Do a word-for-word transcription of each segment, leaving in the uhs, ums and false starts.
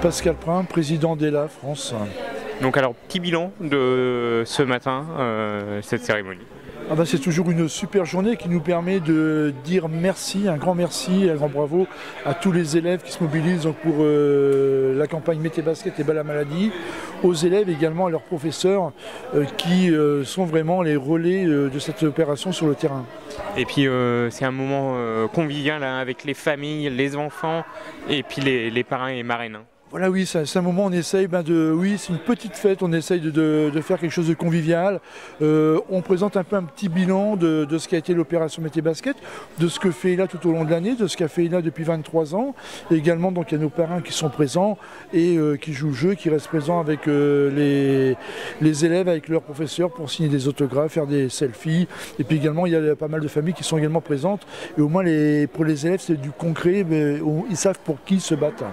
Pascal Prin, président d'E L A France. Donc alors, petit bilan de ce matin, euh, cette cérémonie. Ah ben c'est toujours une super journée qui nous permet de dire merci, un grand merci, un grand bravo à tous les élèves qui se mobilisent donc pour euh, la campagne Mets tes Baskets et Bats la Maladie, aux élèves également, à leurs professeurs euh, qui euh, sont vraiment les relais euh, de cette opération sur le terrain. Et puis euh, c'est un moment euh, convivial hein, avec les familles, les enfants et puis les, les parrains et marraines. Hein. Voilà, oui, c'est un moment on essaye ben de, oui, c'est une petite fête, on essaye de, de, de faire quelque chose de convivial. Euh, on présente un peu un petit bilan de, de ce qu'a été l'opération Mets tes Baskets, de ce que fait E L A tout au long de l'année, de ce qu'a fait E L A depuis vingt-trois ans. Et également, donc, il y a nos parrains qui sont présents et euh, qui jouent le jeu, qui restent présents avec euh, les, les élèves, avec leurs professeurs pour signer des autographes, faire des selfies. Et puis également, il y a pas mal de familles qui sont également présentes. Et au moins, les, pour les élèves, c'est du concret, mais on, ils savent pour qui ils se battent.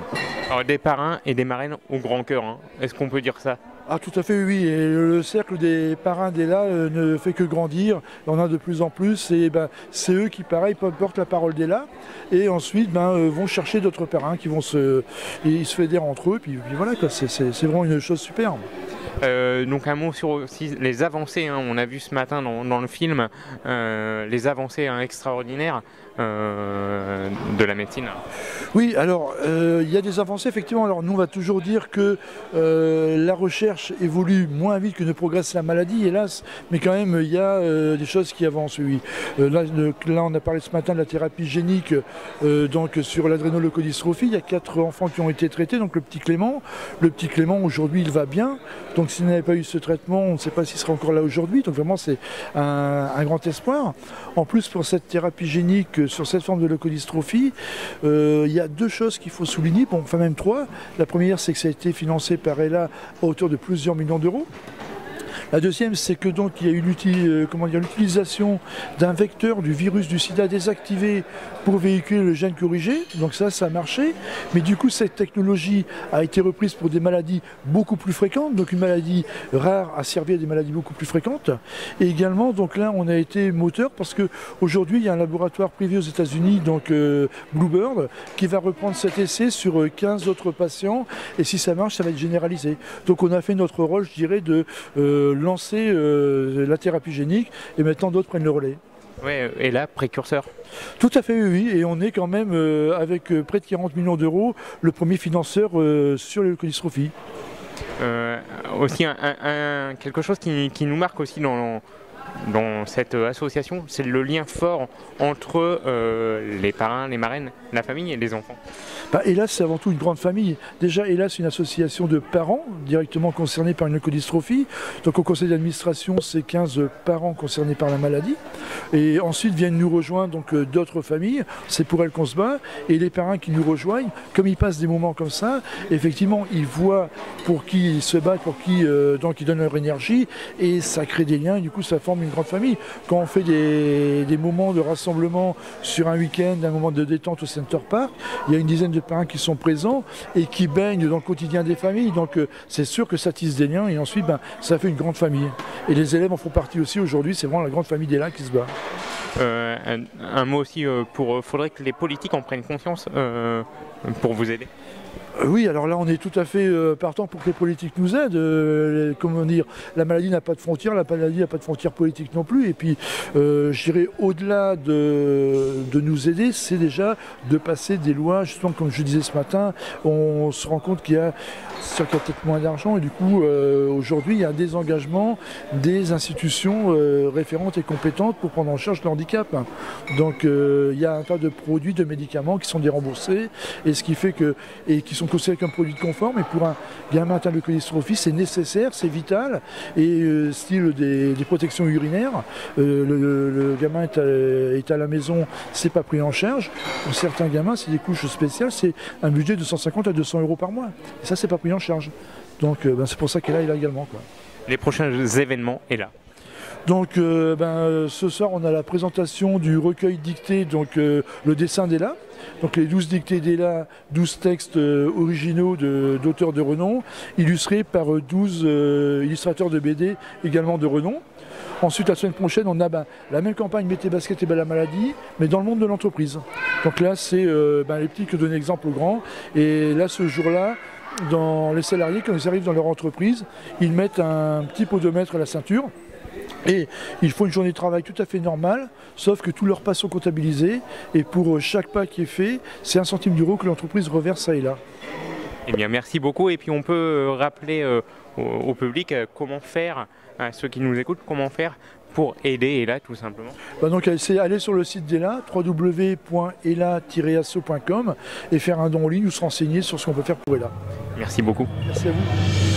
Alors, des parrains et des marraines au grand cœur, hein. Est-ce qu'on peut dire ça? Ah, tout à fait, oui. Et le cercle des parrains d'E L A euh, ne fait que grandir. On en a de plus en plus. Et ben, c'est eux qui, pareil, portent la parole d'E L A. Et ensuite, ben, euh, vont chercher d'autres parrains qui vont se, ils se fédèrent entre eux. Puis, puis voilà, c'est vraiment une chose superbe. Euh, donc un mot sur aussi les avancées, hein, on a vu ce matin dans, dans le film, euh, les avancées hein, extraordinaires euh, de la médecine. Oui, alors il euh, y a des avancées effectivement, alors nous on va toujours dire que euh, la recherche évolue moins vite que ne progresse la maladie, hélas, mais quand même il y a euh, des choses qui avancent, oui. Euh, là, le, là on a parlé ce matin de la thérapie génique, euh, donc sur l'adrénoleucodystrophie, il y a quatre enfants qui ont été traités, donc le petit Clément, le petit Clément aujourd'hui il va bien, donc s'il n'avait pas eu ce traitement, on ne sait pas s'il sera encore là aujourd'hui. Donc vraiment, c'est un, un grand espoir. En plus, pour cette thérapie génique, sur cette forme de leucodystrophie, euh, il y a deux choses qu'il faut souligner, bon, enfin même trois. La première, c'est que ça a été financé par E L A à hauteur de plusieurs millions d'euros. La deuxième, c'est que donc il y a eu l'utilisation d'un vecteur du virus du sida désactivé pour véhiculer le gène corrigé. Donc ça, ça a marché. Mais du coup, cette technologie a été reprise pour des maladies beaucoup plus fréquentes. Donc une maladie rare a servi à des maladies beaucoup plus fréquentes. Et également, donc là, on a été moteur parce qu'aujourd'hui, il y a un laboratoire privé aux États-Unis, donc euh, Bluebird, qui va reprendre cet essai sur quinze autres patients. Et si ça marche, ça va être généralisé. Donc on a fait notre rôle, je dirais, de... Euh, lancer euh, la thérapie génique et maintenant d'autres prennent le relais. Oui, et là, précurseur. Tout à fait, oui, et on est quand même euh, avec euh, près de quarante millions d'euros le premier financeur euh, sur les leucodystrophies. Euh, aussi, un, un, un, quelque chose qui, qui nous marque aussi dans, dans cette association, c'est le lien fort entre euh, les parrains, les marraines, la famille et les enfants. Bah, E L A, c'est avant tout une grande famille. Déjà, E L A, c'est une association de parents directement concernés par une leucodystrophie. Donc, au conseil d'administration, c'est quinze parents concernés par la maladie. Et ensuite, viennent nous rejoindre donc d'autres familles. C'est pour elles qu'on se bat. Et les parents qui nous rejoignent, comme ils passent des moments comme ça, effectivement, ils voient pour qui ils se battent, pour qui euh, donc ils donnent leur énergie. Et ça crée des liens. Et du coup, ça forme une grande famille. Quand on fait des, des moments de rassemblement sur un week-end, un moment de détente au Center Park, il y a une dizaine de parrains qui sont présents et qui baignent dans le quotidien des familles, donc euh, c'est sûr que ça tisse des liens et ensuite ben, ça fait une grande famille et les élèves en font partie aussi. Aujourd'hui, c'est vraiment la grande famille d'E L A qui se bat. Euh, un, un mot aussi euh, pour euh, faudrait que les politiques en prennent conscience euh, pour vous aider. Oui, alors là, on est tout à fait euh, partant pour que les politiques nous aident. Euh, comment dire, la maladie n'a pas de frontières, la maladie n'a pas de frontières politiques non plus. Et puis, euh, je dirais, au-delà de, de nous aider, c'est déjà de passer des lois. Justement, comme je disais ce matin, on se rend compte qu'il y a, qu'il y a peut-être moins d'argent. Et du coup, euh, aujourd'hui, il y a un désengagement des institutions euh, référentes et compétentes pour prendre en charge le handicap. Donc, euh, il y a un tas de produits, de médicaments qui sont déremboursés et ce qui fait que... Et qui sont considérés comme produits de conforme et pour un gamin atteint de leucodystrophie, c'est nécessaire, c'est vital et euh, style des, des protections urinaires, euh, le, le gamin est à, est à la maison, c'est pas pris en charge. Pour certains gamins, c'est des couches spéciales, c'est un budget de cent cinquante à deux cents euros par mois et ça, c'est pas pris en charge. Donc euh, ben, c'est pour ça qu'E L A est là également, quoi. Les prochains événements est là. Donc euh, ben, ce soir, on a la présentation du recueil dicté, donc euh, le dessin d'E L A. Donc les douze dictées d'E L A, douze textes euh, originaux d'auteurs de, de renom, illustrés par douze euh, illustrateurs de B D également de renom. Ensuite, la semaine prochaine, on a ben, la même campagne Mets tes Baskets et Bats la Maladie, mais dans le monde de l'entreprise. Donc là, c'est euh, ben, les petits qui donnent exemple aux grands. Et là, ce jour-là, dans les salariés, quand ils arrivent dans leur entreprise, ils mettent un petit podomètre à la ceinture. Et ils font une journée de travail tout à fait normale, sauf que tous leurs pas sont comptabilisés. Et pour chaque pas qui est fait, c'est un centime d'euro que l'entreprise reverse à E L A. Eh bien, merci beaucoup. Et puis on peut rappeler euh, au, au public euh, comment faire, à ceux qui nous écoutent, comment faire pour aider E L A tout simplement. Bah donc c'est aller sur le site d'E L A, w w w point e l a tiret asso point com, et faire un don en ligne ou se renseigner sur ce qu'on peut faire pour E L A. Merci beaucoup. Merci à vous.